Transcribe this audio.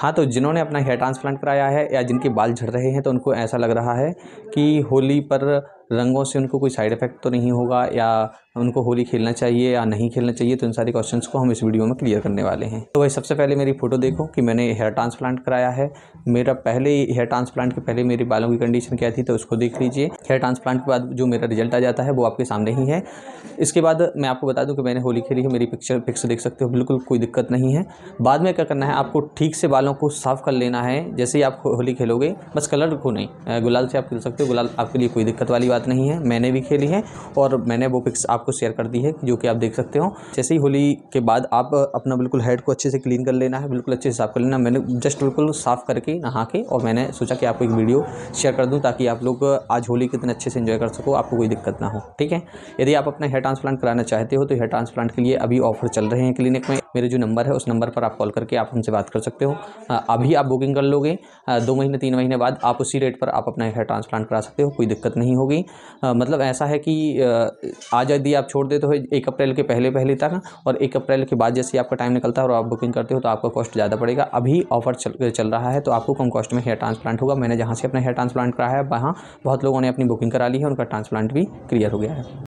हाँ, तो जिन्होंने अपना हेयर ट्रांसप्लांट कराया है या जिनके बाल झड़ रहे हैं तो उनको ऐसा लग रहा है कि होली पर रंगों से उनको कोई साइड इफेक्ट तो नहीं होगा, या उनको होली खेलना चाहिए या नहीं खेलना चाहिए, तो इन सारे क्वेश्चंस को हम इस वीडियो में क्लियर करने वाले हैं। तो भाई सबसे पहले मेरी फ़ोटो देखो कि मैंने हेयर ट्रांसप्लांट कराया है। मेरा पहले हेयर ट्रांसप्लांट के पहले मेरे बालों की कंडीशन क्या थी तो उसको देख लीजिए। हेयर ट्रांसप्लांट के बाद जो मेरा रिजल्ट आ जाता है वो आपके सामने ही है। इसके बाद मैं आपको बता दूँ कि मैंने होली खेली है, मेरी पिक्चर फिक्स देख सकते हो, बिल्कुल कोई दिक्कत नहीं है। बाद में क्या करना है, आपको ठीक से बालों को साफ़ कर लेना है जैसे ही आप होली खेलोगे, बस कलर को नहीं, गुलाल से आप खेल सकते हो, गुलाल आपके लिए कोई दिक्कत वाली नहीं है। मैंने भी खेली है और मैंने वो पिक्स आपको शेयर कर दी है जो कि आप देख सकते हो। जैसे ही होली के बाद आप अपना बिल्कुल हेड को अच्छे से क्लीन कर लेना है, बिल्कुल अच्छे से साफ कर लेना। मैंने जस्ट बिल्कुल साफ करके नहा के, और मैंने सोचा कि आपको एक वीडियो शेयर कर दूं ताकि आप लोग आज होली कितने अच्छे से एंजॉय कर सको, आपको कोई दिक्कत ना हो। ठीक है, यदि आप अपना हेयर ट्रांसप्लांट कराना चाहते हो तो हेयर ट्रांसप्लांट के लिए अभी ऑफर चल रहे हैं क्लिनिक में। मेरे जो नंबर है उस नंबर पर आप कॉल करके आप हमसे बात कर सकते हो। अभी आप बुकिंग कर लोगे, 2 महीने 3 महीने बाद आप उसी रेट पर आप अपना हेयर ट्रांसप्लांट करा सकते हो, कोई दिक्कत नहीं होगी। मतलब ऐसा है कि आज यदि आप छोड़ देते हो 1 अप्रैल के पहले तक, और 1 अप्रैल के बाद जैसे आपका टाइम निकलता है और आप बुकिंग करते हो तो आपका कॉस्ट ज़्यादा पड़ेगा। अभी ऑफर चल रहा है तो आपको कम कॉस्ट में हेयर ट्रांसप्लांट होगा। मैंने जहाँ से अपना हेयर ट्रांसप्लांट कराया है वहाँ बहुत लोगों ने अपनी बुकिंग करा ली है, उनका ट्रांसप्लांट भी क्लियर हो गया है।